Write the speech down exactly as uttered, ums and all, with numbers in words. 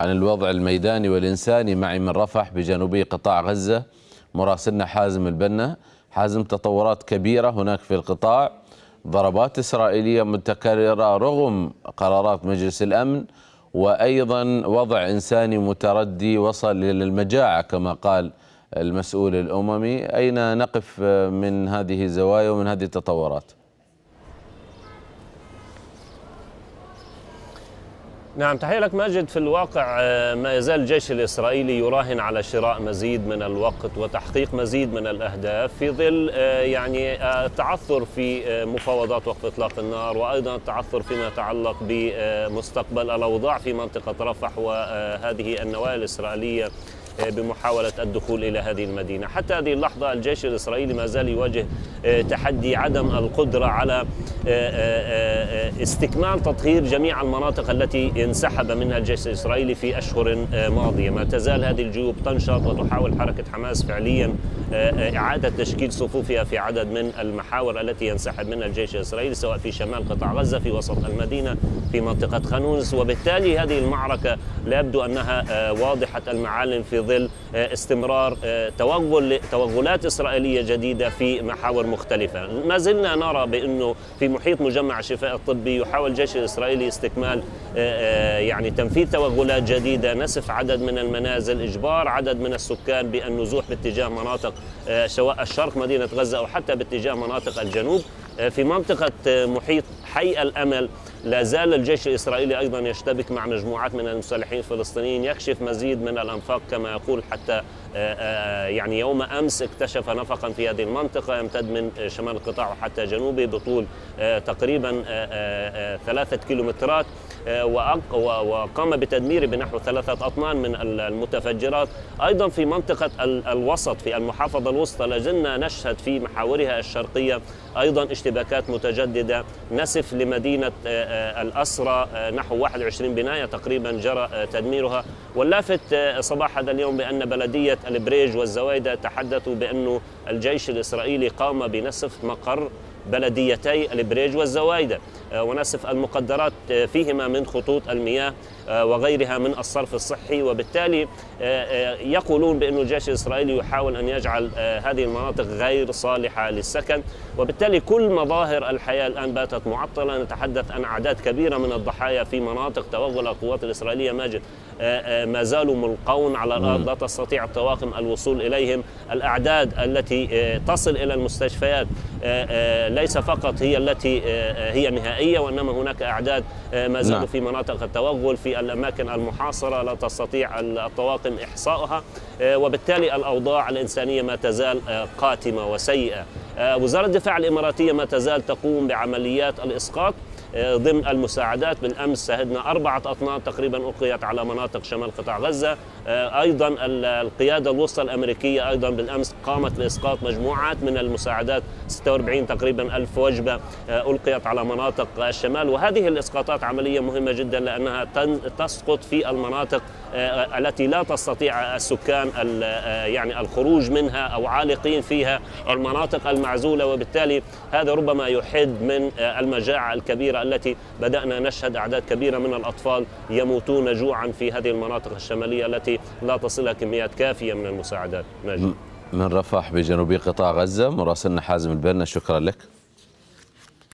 عن الوضع الميداني والإنساني. معي من رفح بجنوبي قطاع غزة مراسلنا حازم البنة. حازم، تطورات كبيرة هناك في القطاع، ضربات إسرائيلية متكررة رغم قرارات مجلس الأمن، وأيضا وضع إنساني متردي وصل إلى المجاعة كما قال المسؤول الأممي. أين نقف من هذه الزوايا ومن هذه التطورات؟ نعم، تحية لك ماجد. في الواقع ما يزال الجيش الإسرائيلي يراهن على شراء مزيد من الوقت وتحقيق مزيد من الأهداف في ظل يعني التعثر في مفاوضات وقف إطلاق النار، وأيضا التعثر فيما يتعلق بمستقبل الأوضاع في منطقة رفح وهذه النواة الإسرائيلية بمحاولة الدخول إلى هذه المدينة. حتى هذه اللحظة الجيش الإسرائيلي ما زال يواجه تحدي عدم القدرة على استكمال تطهير جميع المناطق التي انسحب منها الجيش الإسرائيلي في أشهر ماضية. ما تزال هذه الجيوب تنشط، وتحاول حركة حماس فعليا إعادة تشكيل صفوفها في عدد من المحاور التي ينسحب منها الجيش الإسرائيلي، سواء في شمال قطاع غزة، في وسط المدينة، في منطقة خانونس. وبالتالي هذه المعركة لا يبدو أنها واضحة المعالم في ظل استمرار توغل توغلات إسرائيلية جديدة في محاور مختلفة. ما زلنا نرى بأنه في محيط مجمع الشفاء الطبي يحاول الجيش الإسرائيلي استكمال يعني تنفيذ توغلات جديدة، نسف عدد من المنازل، إجبار عدد من السكان بالنزوح باتجاه مناطق سواء الشرق مدينة غزة أو حتى باتجاه مناطق الجنوب. في منطقة محيط حي الامل لا زال الجيش الإسرائيلي أيضا يشتبك مع مجموعات من المسلحين الفلسطينيين، يكشف مزيد من الأنفاق كما يقول. حتى يعني يوم أمس اكتشف نفقا في هذه المنطقة يمتد من شمال القطاع وحتى جنوبه بطول تقريبا ثلاثة كيلومترات، وقام بتدميره بنحو ثلاثة أطنان من المتفجرات. أيضا في منطقة الوسط في المحافظة الوسطى لازلنا نشهد في محاورها الشرقية أيضا اشتباكات متجددة، نسف لمدينة الأسرى نحو واحد وعشرين بناية تقريبا جرى تدميرها. واللافت صباح هذا اليوم بأن بلدية البريج والزوايدة تحدثوا بأنه الجيش الإسرائيلي قام بنسف مقر بلديتي البريج والزوايدة ونسف المقدرات فيهما من خطوط المياه وغيرها من الصرف الصحي. وبالتالي يقولون بأن الجيش الإسرائيلي يحاول أن يجعل هذه المناطق غير صالحة للسكن، وبالتالي كل مظاهر الحياة الآن باتت معطلة. نتحدث عن أعداد كبيرة من الضحايا في مناطق توغل القوات الإسرائيلية ماجد، ما زالوا ملقون على الأرض، لا تستطيع الطواقم الوصول إليهم. الأعداد التي تصل إلى المستشفيات ليس فقط هي التي هي نهائية، وإنما هناك أعداد ما زالوا في مناطق التوغل في الأماكن المحاصرة لا تستطيع الطواقم إحصائها. وبالتالي الأوضاع الإنسانية ما تزال قاتمة وسيئة. وزارة الدفاع الإماراتية ما تزال تقوم بعمليات الإسقاط ضمن المساعدات. بالأمس شهدنا أربعة أطنان تقريبا ألقيت على مناطق شمال قطاع غزة. أيضا القيادة الوسطى الأمريكية أيضا بالأمس قامت بإسقاط مجموعات من المساعدات، ستة وأربعين تقريبا ألف وجبة ألقيت على مناطق الشمال. وهذه الإسقاطات عملية مهمة جدا لأنها تسقط في المناطق التي لا تستطيع السكان يعني الخروج منها أو عالقين فيها، المناطق المعزولة. وبالتالي هذا ربما يحد من المجاعة الكبيرة التي بدأنا نشهد أعداد كبيرة من الأطفال يموتون جوعا في هذه المناطق الشمالية التي لا تصلها كميات كافية من المساعدات. ماجد، من رفح بجنوبي قطاع غزة مراسلنا حازم البنة، شكرا لك.